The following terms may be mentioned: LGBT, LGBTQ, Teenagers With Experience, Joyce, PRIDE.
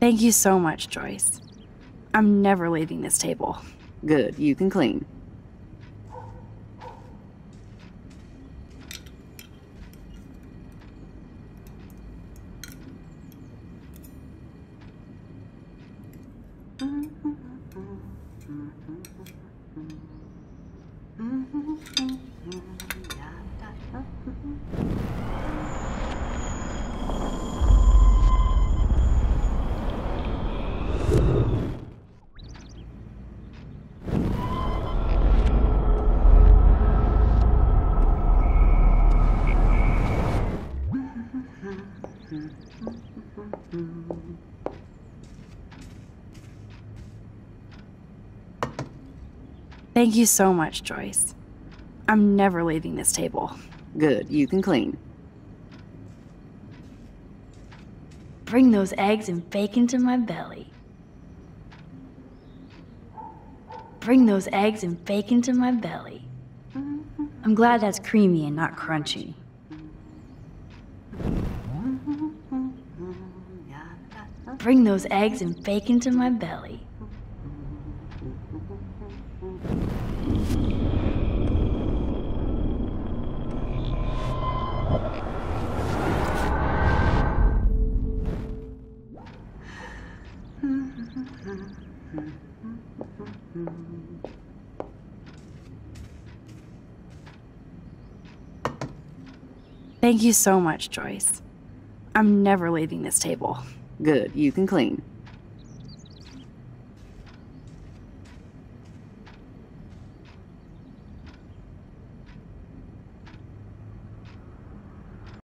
Thank you so much, Joyce. I'm never leaving this table. Good, you can clean. Thank you so much, Joyce. I'm never leaving this table. Good, you can clean. Bring those eggs and bacon to my belly. Bring those eggs and bacon to my belly. I'm glad that's creamy and not crunchy. Bring those eggs and bacon to my belly. Thank you so much, Joyce. I'm never leaving this table. Good, you can clean.